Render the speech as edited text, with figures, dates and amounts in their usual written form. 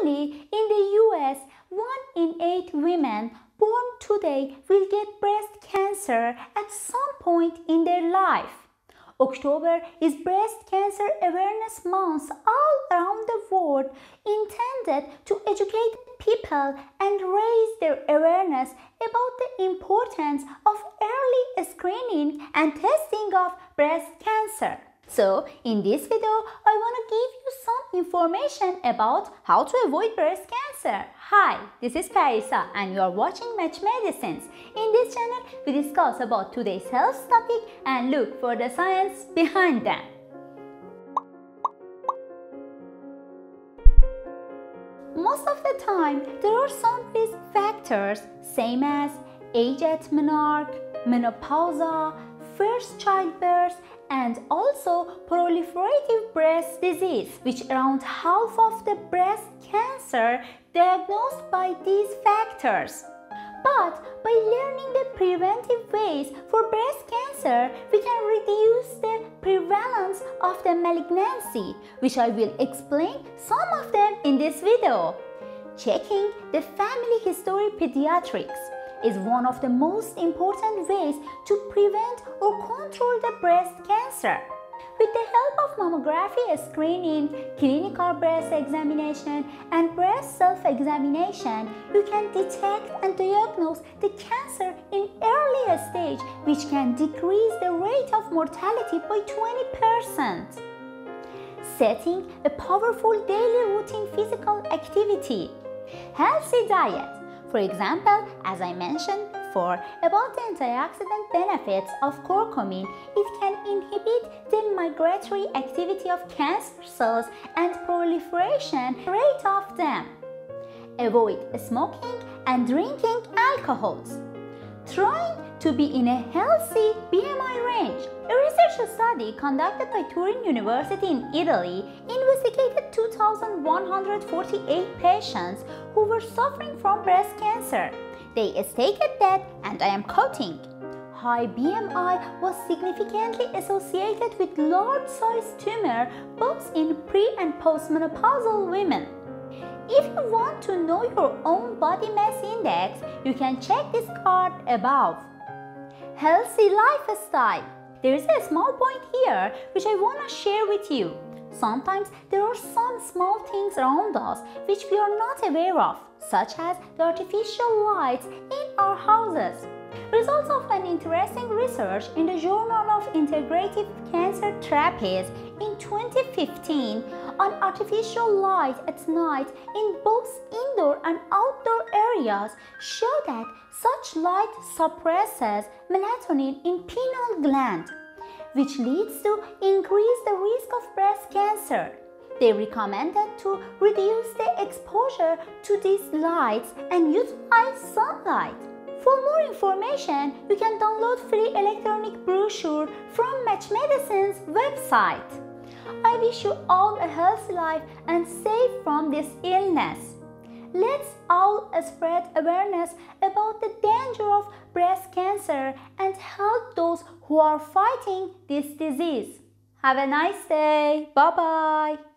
Only in the US, 1 in 8 women born today will get breast cancer at some point in their life. October is Breast Cancer Awareness Month all around the world, intended to educate people and raise their awareness about the importance of early screening and testing of breast cancer. So, in this video, I want to give you some information about how to avoid breast cancer. Hi, this is Parisa and you are watching Match Medicines. In this channel, we discuss about today's health topic and look for the science behind them. Most of the time, there are some risk factors, same as age at menarche, menopause, first childbirth, and also proliferative breast disease, which around half of the breast cancer diagnosed by these factors. But by learning the preventive ways for breast cancer, we can reduce the prevalence of the malignancy, which I will explain some of them in this video. Checking the family history pediatrics is one of the most important ways to prevent or control the breast cancer. With the help of mammography screening, clinical breast examination, and breast self-examination, you can detect and diagnose the cancer in earlier stage, which can decrease the rate of mortality by 20%. Setting a powerful daily routine physical activity. Healthy diet. For example, as I mentioned before, about the antioxidant benefits of curcumin, it can inhibit the migratory activity of cancer cells and proliferation rate of them. Avoid smoking and drinking alcohols. Trying to be in a healthy BMI range. A research study conducted by Turin University in Italy investigated 2,148 patients who were suffering from breast cancer. They stated that, and I am quoting, high BMI was significantly associated with large-sized tumor both in pre- and postmenopausal women. If you want to know your own body mass index, you can check this card above. Healthy lifestyle. There is a small point here which I want to share with you. Sometimes there are some small things around us which we are not aware of, such as the artificial lights in our houses. Results of an interesting research in the Journal of Integrative Cancer Therapies in 2015 on artificial light at night in both indoor and outdoor areas show that such light suppresses melatonin in pineal gland, which leads to increase the risk of breast cancer. They recommended to reduce the exposure to these lights and utilize sunlight. For more information, you can download free electronic brochure from MatchMedicines website. I wish you all a healthy life and safe from this illness. Let's all spread awareness about the danger of breast cancer and help those who are fighting this disease. Have a nice day. Bye-bye.